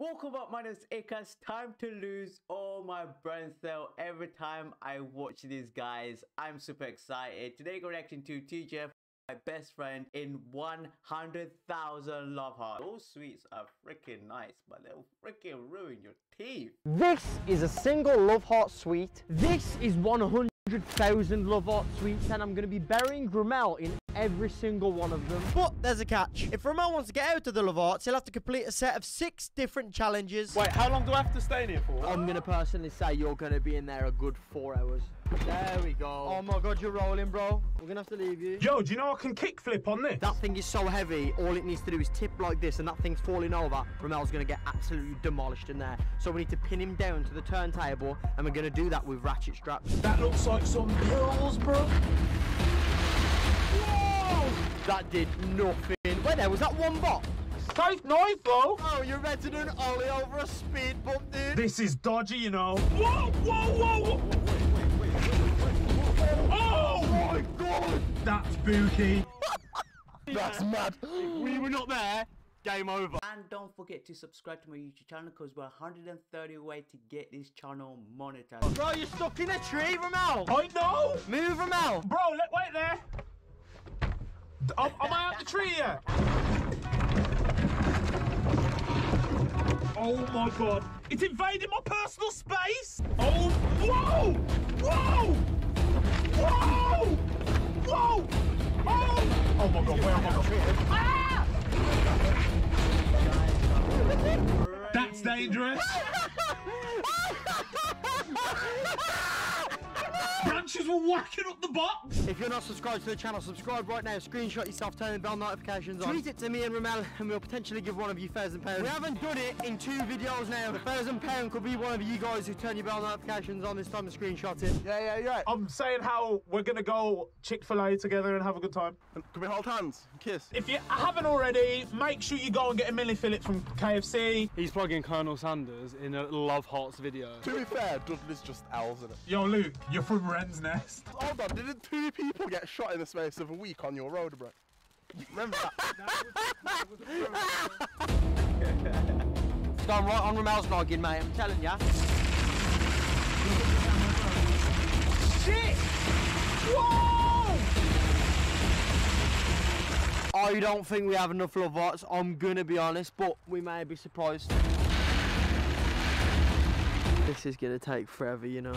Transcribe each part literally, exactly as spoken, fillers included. Welcome up, my name is Ikasye. Time to lose all my brain cell every time I watch these guys. I'm super excited. Today we're reacting to T G F, my best friend, in one hundred thousand Lovarts. Those sweets are freaking nice, but they'll freaking ruin your teeth. This is a single Lovart sweet. This is one hundred thousand Lovart sweets, and I'm going to be burying Grimmel in every single one of them. But there's a catch. If Romell wants to get out of the Lovarts, he'll have to complete a set of six different challenges. Wait, how long do I have to stay in here for? I'm going to personally say you're going to be in there a good four hours. There we go. Oh my god, you're rolling, bro. We're going to have to leave you. Yo, do you know I can kickflip on this? That thing is so heavy, all it needs to do is tip like this, and that thing's falling over. Romell's going to get absolutely demolished in there. So we need to pin him down to the turntable, and we're going to do that with ratchet straps. That looks like some pills, bro. That did nothing. Where there was that one bot? Safe knife, though. Oh, you're meant to do an ollie over a speed bump, dude. This is dodgy, you know. Whoa, whoa, whoa, whoa. Oh, my God. That's spooky. That's mad. We were not there. Game over. And don't forget to subscribe to my YouTube channel because we're one hundred thirty away to get this channel monetized. Oh, bro, you're stuck in a tree, Romell. I know. Move, Romell. Bro, let, wait there. Am I out the tree yet? Oh my god. It's invading my personal space! Oh, whoa! Whoa! Whoa! Whoa! Oh! Oh my god, where am I going? Ah! That's dangerous! Branches were whacking up the box. If you're not subscribed to the channel, subscribe right now. Screenshot yourself, turn the bell notifications on. Tweet it to me and Romell, and we'll potentially give one of you thousand pounds. We haven't done it in two videos now. The thousand pound could be one of you guys who turn your bell notifications on this time and screenshot it. Yeah, yeah, yeah. I'm saying how we're gonna go Chick-fil-A together and have a good time. Can we hold hands and kiss? If you haven't already, make sure you go and get a Milly Phillips from K F C. He's plugging Colonel Sanders in a Lovarts video. To be fair, Dudley's just owls in it. Yo, Luke, you're from Ren's Nest. Hold on, didn't two people get shot in the space of a week on your road, bro? Remember that? It's gone right on Romell's noggin, mate, I'm telling ya. Shit! Whoa! I don't think we have enough Lovarts, I'm gonna be honest, but we may be surprised. This is gonna take forever, you know.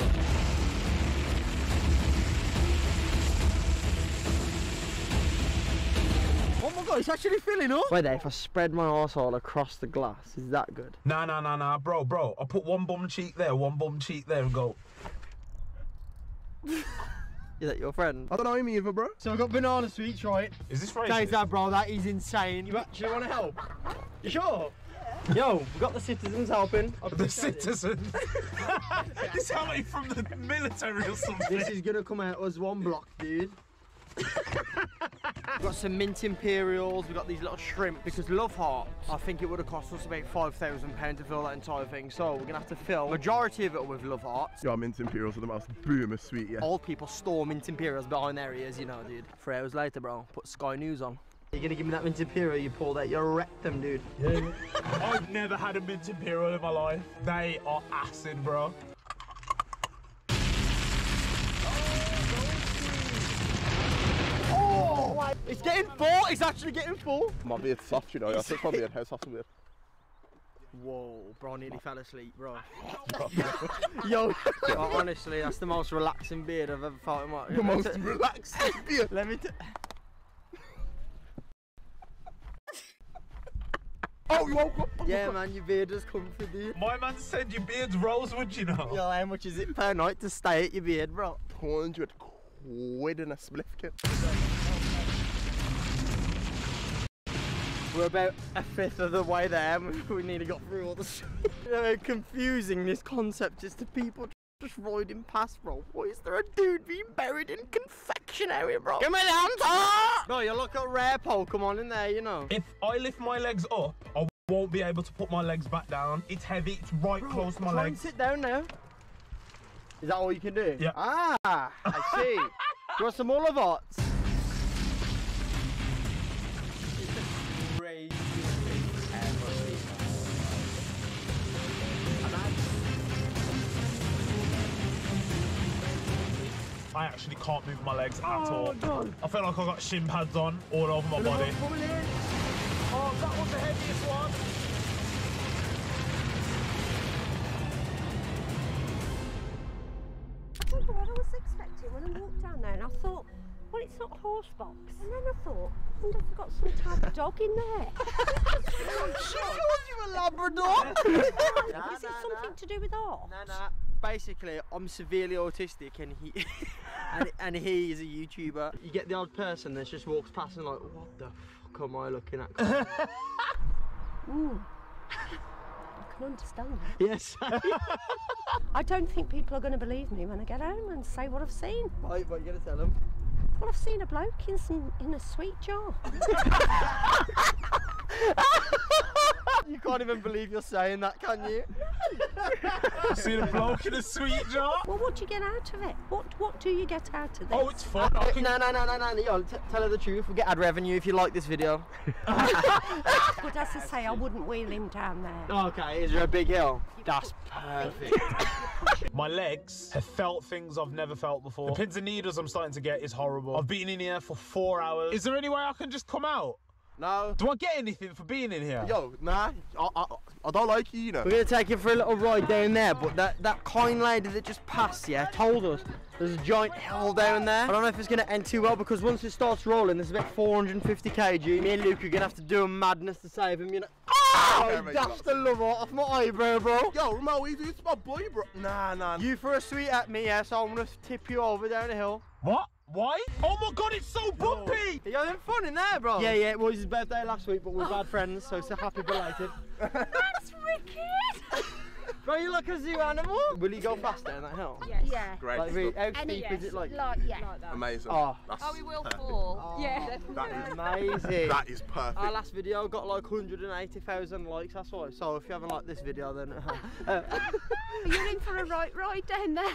Oh, it's actually filling up. Wait there, if I spread my arsehole across the glass, is that good? Nah, nah, nah, nah, bro, bro. I'll put one bum cheek there, one bum cheek there and go. Is that your friend? I don't know him either, bro. So I've got banana sweets, right? Is this right? Take that, bro, that is insane. You actually want to help? You sure? Yeah. Yo, we've got the citizens helping. The citizens? This is how from the military or something. This is going to come out as one block, dude. We've got some mint imperials, we've got these little shrimp, because Lovart, I think it would have cost us about five thousand pounds to fill that entire thing, so we're going to have to fill majority of it with Lovarts. Yeah, mint imperials are the most boomer sweet, yeah. Old people store mint imperials behind their ears, you know, dude. Three hours later, bro, put Sky News on. You're going to give me that mint imperial you pulled out your rectum, dude. Yeah, yeah. I've never had a mint imperial in my life. They are acid, bro. It's getting full, it's actually getting full. My beard's soft, you know, I think my beard how soft and weird. Whoa, bro, I nearly fell asleep, bro. Yo, bro, honestly, that's the most relaxing beard I've ever felt in my life. The most relaxing beard? Let me t Oh, you woke up. Yeah, man, your beard is comfy, dude. My man said your beard's rosewood, you know. Yo, how much is it per night to stay at your beard, bro? one hundred quid in a spliff kit. We're about a fifth of the way there, and we need to get through all the shit. You know how confusing this concept is to people just riding past, bro. Why is there a dude being buried in confectionery, bro? Give me the answer! Bro, you're like a rare Pokemon in there, you know. If I lift my legs up, I won't be able to put my legs back down. It's heavy, it's right bro, close to my legs. Sit down now. Is that all you can do? Yeah. Ah, I see. You want some more Lovarts? I actually can't move my legs oh, at all. God. I feel like I got shin pads on all over my body. In. Oh, that was the heaviest one. I don't know what I was expecting when I walked down there, and I thought, well, it's not horsebox. And then I thought, I wonder if I've got some type of dog in there. I'm sure you a Labrador. nah, Is nah, it something nah. to do with horse? Nah, nah. Basically, I'm severely autistic, and he and, and he is a YouTuber. You get the odd person that just walks past and like, what the fuck am I looking at? mm. I can understand that. Yes. I don't think people are going to believe me when I get home and say what I've seen. What, what are you going to tell them? Well, I've seen a bloke in some in a sweet jar. You can't even believe you're saying that, can you? I've seen a bloke in a sweet jar. Well, what do you get out of it? What What do you get out of this? Oh, it's fun. Uh, no, no, no, no, no, no. T tell her the truth. We'll get ad revenue if you like this video. But as I say, I wouldn't wheel him down there. Okay, is there a big hill? That's perfect. My legs have felt things I've never felt before. The pins and needles I'm starting to get is horrible. I've been in here for four hours. Is there any way I can just come out? No. Do I get anything for being in here? Yo, nah, I, I, I don't like you, you know. We're going to take you for a little ride down there, but that, that kind lady that just passed, yeah, told us there's a giant hill down there. I don't know if it's going to end too well, because once it starts rolling, there's about four hundred fifty kilograms. Me and Luke are going to have to do a madness to save him, you know. Oh, I dashed the love off my eyebrow, bro. Yo, Romell, it's my boy, bro. Nah, nah. You for a sweet at me, yeah, so I'm going to tip you over down the hill. What? Why? Oh my god, it's so bumpy! Yo. You're having fun in there, bro. Yeah, yeah, it was his birthday last week, but we're oh, bad friends, so it's a happy belated. That's wicked! Bro, you look a zoo animal. Will you go faster in that hill? Yes. Yeah. Great. Like, really, how steep yes. is it like? Like, yeah. Like that. Amazing. Oh, that's oh we will perfect. fall. Oh, yeah. That is amazing. That is perfect. Our last video got like one hundred eighty thousand likes, that's why. So if you haven't liked this video, then... Uh, you're in for a right ride down there.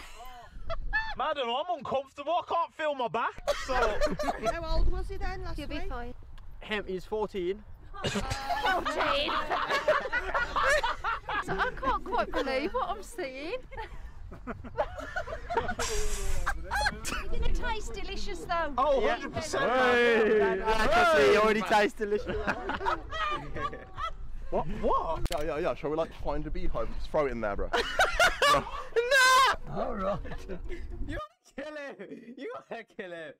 Madam, I'm uncomfortable. I can't feel my back. So how old was he then last You'll week? You'll be fine. Him, he's fourteen. fourteen. So I can't quite believe what I'm seeing. Didn't it taste delicious though? Oh, yeah. one hundred percent. Hey. Hey. I can see it already tastes delicious. What? What? Yeah, yeah, yeah. Shall we like find a beehive? Just throw it in there, bro. bro. All right. You wanna kill him. You wanna kill him.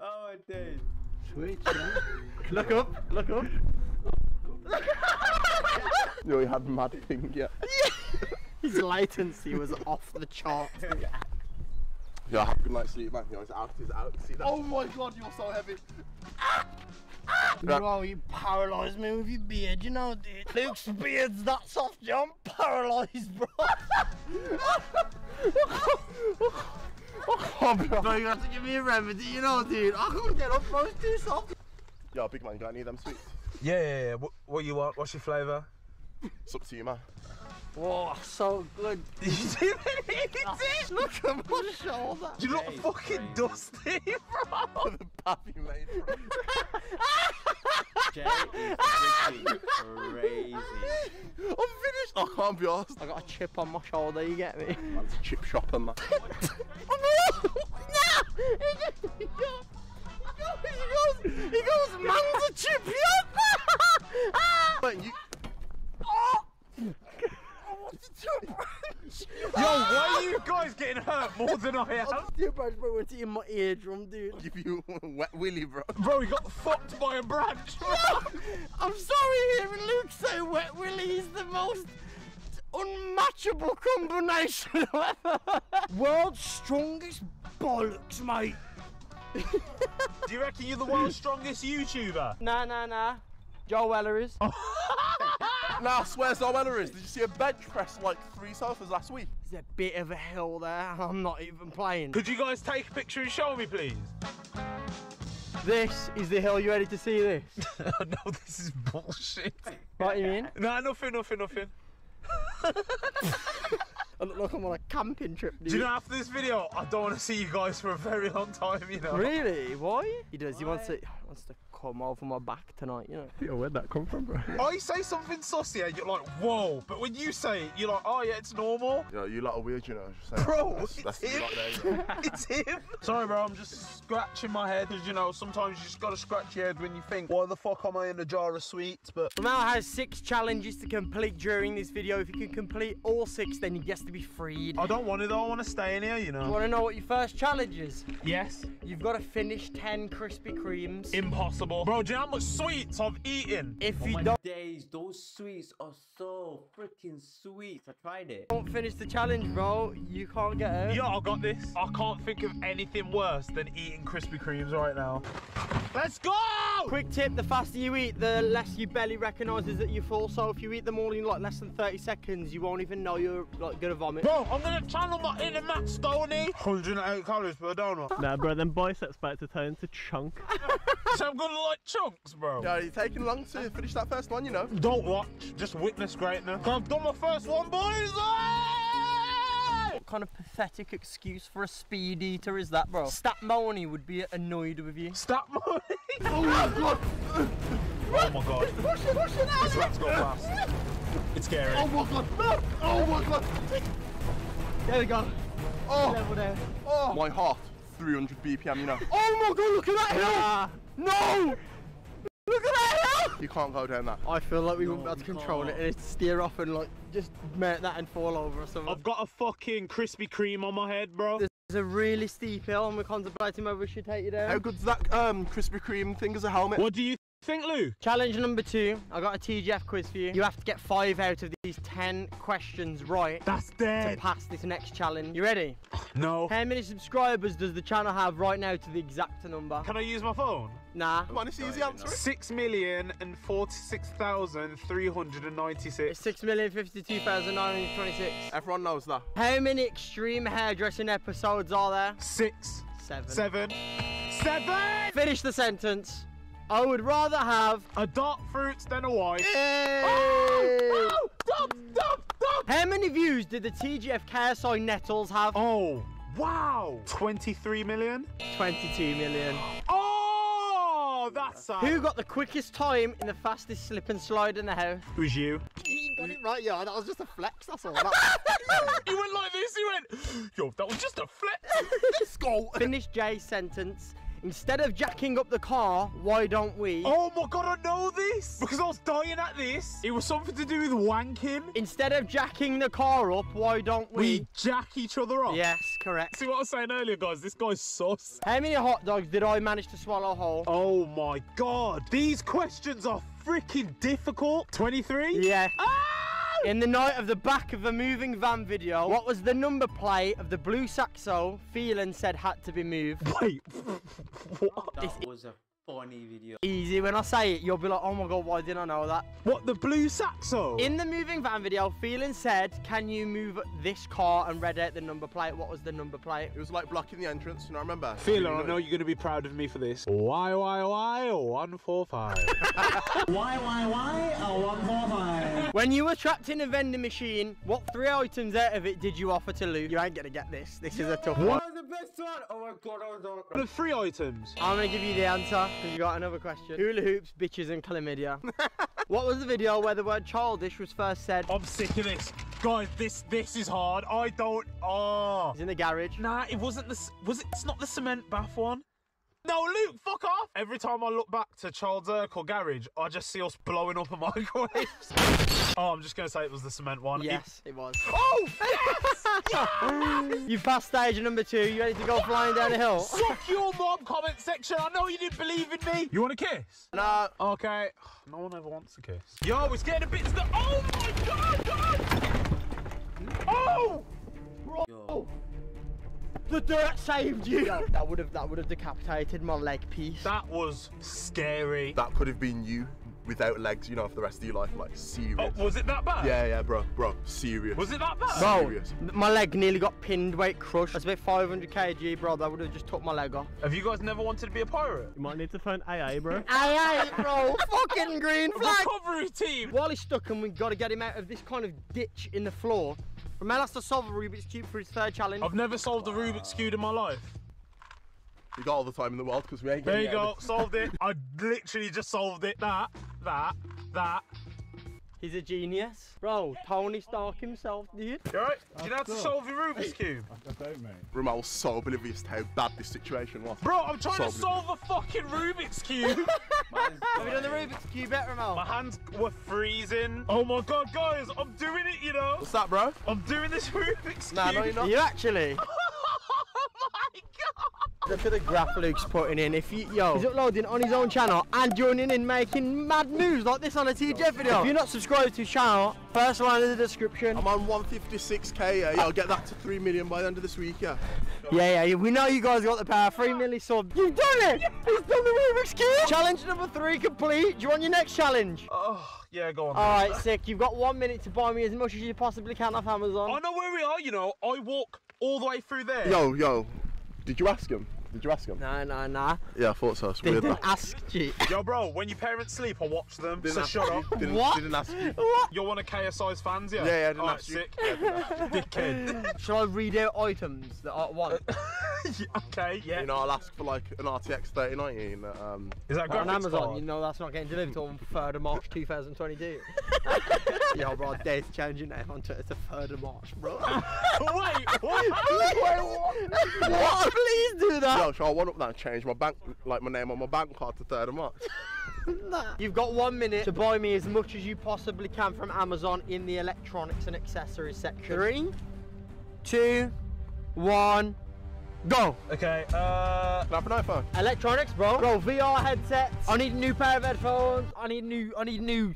Oh my days. Sweet. Look up. Look up. Look up. Yo, he had mad thing, yeah. His latency was off the chart. Yeah. Yeah, have a good night's sleep, man. Yo, he's out. He's out. See that? Oh my god, you're so heavy. Bro, you paralysed me with your beard, you know, dude. Luke's beard's that soft, yeah, I'm paralysed, bro. Oh, bro. Bro, you have to give me a remedy, you know, dude. I can't get up, bro, it's too soft. Yo, big man, got any of them sweets? Yeah, yeah, yeah. What, what you want? What's your flavour? It's up to you, man. Whoa, so good. Did you see what he did? Look at my shoulder. You look hey, fucking crazy. Dusty, bro. The puppy made, bro. Jay is freaking crazy. I'm finished. I can't be arsed. I got a chip on my shoulder, you get me? That's a chip shopper, man. Oh no! No! He goes, he goes, he goes, man's a chip shopper! You... Oh! I wanted to branch! Yo, why are you guys getting hurt more than I am? I wanted to branch, bro, I went to in my eardrum, dude. Give you a wet willy, bro. Bro, he got fucked by a branch, bro. I'm sorry, hearing Luke say wet willy is the most unmatchable combination ever. World's strongest bollocks, mate. Do you reckon you're the world's strongest YouTuber? Nah, nah, nah. Joel Weller is. Nah, I swear Zoella is. Did you see a bench press like three sofas last week? There's a bit of a hill there, I'm not even playing. Could you guys take a picture and show me, please? This is the hill. You ready to see this? No, this is bullshit. What do you mean? Nah, nothing, nothing, nothing. I look like I'm on a camping trip, dude. Do you know, after this video, I don't want to see you guys for a very long time, you know? Really? Why? He does. Why? He wants to, wants to come over my back tonight, you know. Yeah, where'd that come from, bro? I say something saucy and you're like, whoa. But when you say it, you're like, oh yeah, it's normal. Yeah, you lot are weird, you know. Saying, bro, that's, that's him. There, it's him. Sorry, bro, I'm just scratching my head. Because, you know, sometimes you just got to scratch your head when you think, why the fuck am I in a jar of sweets? But Romell has six challenges to complete during this video. If you can complete all six, then he gets to be freed. I don't want it though. I want to stay in here, you know. You want to know what your first challenge is? Yes. You've got to finish ten Krispy Kremes. Impossible. Bro, do you know how much sweets I've eaten? If oh you don't- days, those sweets are so freaking sweet. I tried it. Don't finish the challenge, bro. You can't get it. Yeah, I got this. I can't think of anything worse than eating Krispy Kremes right now. Let's go! Quick tip, the faster you eat, the less your belly recognises that you're full. So if you eat them all in like less than thirty seconds, you won't even know you're like gonna vomit. Bro, I'm gonna channel my inner Matt Stonie. one hundred eight calories per donut. Nah, bro, then biceps back to turn to chunk. So I'm gonna like chunks, bro. Yeah, you're taking long to finish that first one, you know. Don't watch, just witness greatness. I've done my first one, boys! What kind of pathetic excuse for a speed eater is that, bro? Stat Money would be annoyed with you. Stat Money? Oh my god! Oh my god. Push it, push it, this rat's going fast. It's scary. Oh my god, no! Oh my god! There we go. Oh! Level there. Oh! My heart, three hundred B P M, you know. Oh my god, look at that hill! Uh, no! Look at that hill! You can't go down that. I feel like we no, wouldn't be able to control can't. it and it'd steer off and like just melt that and fall over or something. I've got a fucking Krispy Kreme on my head, bro. There's a really steep hill and we're contemplating whether we should take you down. How good's that um, Krispy Kreme thing as a helmet? What do you think, Lou? Challenge number two. I got a T G F quiz for you. You have to get five out of these ten questions right. That's dead. To pass this next challenge. You ready? No. How many subscribers does the channel have right now to the exact number? Can I use my phone? Nah. Come on, it's easy answer. Six million and forty-six thousand three hundred and ninety-six. It's six million fifty-two thousand nine hundred twenty-six. Everyone knows that. How many extreme hairdressing episodes are there? Six. Seven. Seven. Seven. Finish the sentence. I would rather have a dark fruit than a white. Hey. Oh, oh, stop, stop, stop. How many views did the T G F K S I Nettles have? Oh, wow. twenty-three million? twenty-two million. Oh, that's sad. Who got the quickest time in the fastest slip and slide in the house? It was you. You got it right, yeah. That was just a flex, that's all. That he went like this, he went, yo, that was just a flex. Let's go. Finish Jay's sentence. Instead of jacking up the car, why don't we? Oh my god, I know this! Because I was dying at this. It was something to do with wanking. Instead of jacking the car up, why don't we? We jack each other up? Yes, correct. See what I was saying earlier, guys? This guy's sus. How many hot dogs did I manage to swallow whole? Oh my god. These questions are freaking difficult. twenty-three? Yeah. Ah! In the night of the back of a moving van video, what was the number plate of the blue Saxo Phelan said had to be moved? Wait, what? That was a funny video. Easy, when I say it, you'll be like, oh my god, why didn't I know that? What, the blue Saxo? In the moving van video, Phelan said, can you move this car, and read out the number plate. What was the number plate? It was like blocking the entrance, and I remember. Phelan, I know you're going to be proud of me for this. Why, why, why, one four five. Why, why, why, one four five. When you were trapped in a vending machine, what three items out of it did you offer to Luke? You ain't going to get this. This is a tough one. What was the best one? Oh my god, I was not. The three items. I'm going to give you the answer. You got another question. Hula hoops, bitches, and chlamydia. What was the video where the word childish was first said? I'm sick of this. Guys, this this is hard. I don't... Oh. It's in the garage. Nah, it wasn't the... Was it? It's not the cement bath one. No, Luke, fuck off. Every time I look back to Child's Irk or garage, I just see us blowing up a microwave. Oh, I'm just going to say it was the cement one. Yes, it, it was. Oh, yes! Yes! You've passed stage number two. You ready to go flying down the hill? Suck your mom, comment section. I know you didn't believe in me. You want a kiss? No. Okay. No one ever wants a kiss. Yo, it's getting a bit to the... Oh, my God! God! Oh! Bro. Yo. The dirt saved you. Yo, that would have that would have decapitated my leg piece. That was scary. That could have been you without legs, you know, for the rest of your life, like serious. Oh, was it that bad? Yeah, yeah, bro, bro, serious. Was it that bad? No. Serious. My leg nearly got pinned, weight crushed. That's about five hundred K G, bro. That would have just took my leg off. Have you guys never wanted to be a pirate? You might need to phone A A, bro. A A, bro. Fucking green flag. Recovery team. While he's stuck and we got to get him out of this kind of ditch in the floor. Romell has to solve a Rubik's cube for his third challenge. I've never solved a Rubik's cube in my life. We got all the time in the world because we ain't getting there you go, solved it. I literally just solved it. That, that, that. He's a genius. Bro, Tony Stark himself, dude. You alright? Do you know how to solve your Rubik's cube? I don't, mate. Rommel was so oblivious to how bad this situation was. Bro, I'm trying so to solve the fucking Rubik's cube. Have we done the Rubik's cube yet, Rommel? My hands were freezing. Oh my god, guys, I'm doing it, you know. What's that, bro? I'm doing this Rubik's nah, cube. No, you're not. You actually? Oh my god. Look at the graph Luke's putting in. If you, yo, he's uploading on his own channel and joining in making mad moves like this on a T G F video. If you're not subscribed to his channel, first line in the description. I'm on one fifty-six K, yeah, I'll get that to three million by the end of this week, yeah. Yeah, yeah, we know you guys got the power. three million sub. You've done it! Yeah. He's done the Rubik's Cube! Challenge number three complete. Do you want your next challenge? Oh, yeah, go on. Alright, sick. You've got one minute to buy me as much as you possibly can off Amazon. I know where we are, you know. I walk all the way through there. Yo, yo. Did you ask him? Did you ask him? No, no, no. Yeah, I thought so. It's weird. Didn't ask you. Yo, bro, when your parents sleep, I watch them. Didn't so ask shut up. Didn't, what? Didn't ask you. What? You're one of K S I's fans, yeah? Yeah, yeah, I didn't oh, ask sick. You. Yeah, dickhead. Shall I read out items that I want? Okay, yeah. You know, I'll ask for like an R T X thirty ninety. That, um, Is that on Amazon? Card? You know, that's not getting delivered till third of March two thousand twenty-two. Yo, bro, I dare to change your name on Twitter to third of March, bro. Wait, what? Wait, what? What? Please do that. Yo, shall I one up that and change my bank, like my name on my bank card to third of March? Nah. You've got one minute to buy me as much as you possibly can from Amazon in the electronics and accessories section. Three, two, one. Go! Okay, uh... Can I have an iPhone? Electronics, bro. Bro, V R headsets. I need a new pair of headphones. I need new... I need new...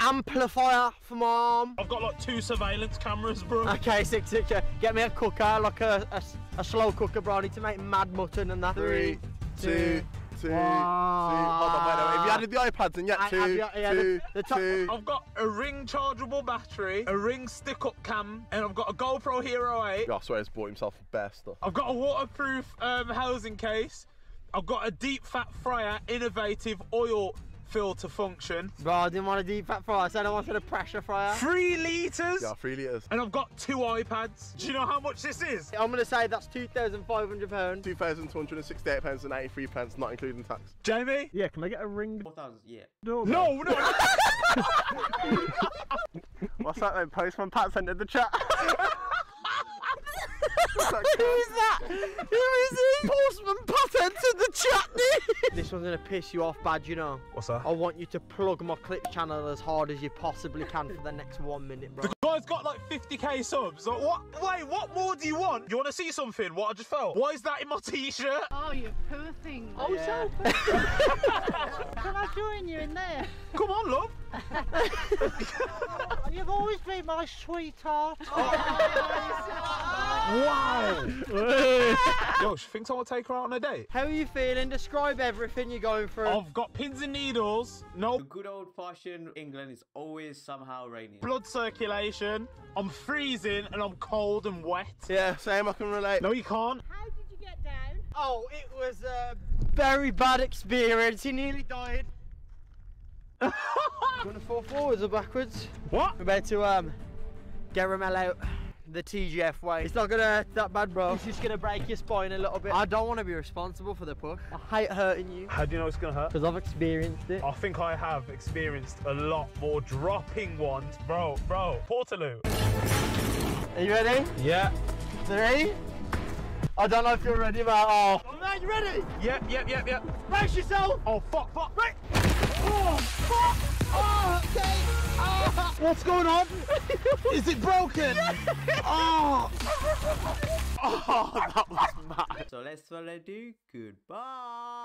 amplifier for my arm. I've got like two surveillance cameras, bro. Okay, six, six, yeah. Get me a cooker, like a, a, a slow cooker, bro. I need to make mad mutton and that. Three, two... two. Two, wow. Two. Hold on, wait, wait, wait. If you added the iPads and yet two, I, I, yeah, two, the, the two. I've got a Ring chargeable battery, a Ring stick-up cam, and I've got a GoPro Hero eight. God, I swear he's bought himself the best stuff. I've got a waterproof um, housing case. I've got a deep fat fryer, innovative oil filter function. Bro, I didn't want a deep fat fryer, so I wanted a pressure fryer. Three litres. Yeah, three litres. And I've got two iPads. Do you know how much this is? I'm going to say that's two thousand five hundred pounds. two thousand two hundred sixty-eight pounds and eighty-three pence, not including tax. Jamie? Yeah, can I get a Ring? four thousand, yeah. No, no, no. What's that then? Postman Pat sent in the chat. Who's that? Who is he? Postman Pat entered the chat. This one's gonna piss you off bad, you know. What's that? I want you to plug my clip channel as hard as you possibly can for the next one minute, bro. The guy's got like fifty K subs. Like, what? Wait, what more do you want? You want to see something? What I just felt? Why is that in my t-shirt? Oh, you poor thing. Oh, yeah. So poor. Can I join you in there? Come on, love. You've always been my sweetheart. Wow! Yo, she thinks I want to take her out on a date. How are you feeling? Describe everything you're going through. I've got pins and needles. No. The good old fashioned England is always somehow raining. Blood circulation. I'm freezing and I'm cold and wet. Yeah, same. I can relate. No, you can't. How did you get down? Oh, it was a very bad experience. He nearly died. Do you want to fall forwards or backwards? What? We're about to um, get Rommel out the T G F way. It's not gonna hurt that bad, bro. It's just gonna break your spine a little bit. I don't want to be responsible for the push. I hate hurting you. How do you know it's gonna hurt? Because I've experienced it. I think I have experienced a lot more dropping ones. Bro, bro, Portaloo. Are you ready? Yeah. Three. I don't know if you're ready, but oh. Oh man, you ready? Yep, yep, yep, yep. Brace yourself. Oh, fuck, fuck. Right. Oh, fuck. Oh, okay. Oh. What's going on? Is it broken? Yeah. Oh. Oh, that was mad. So let's all do goodbye.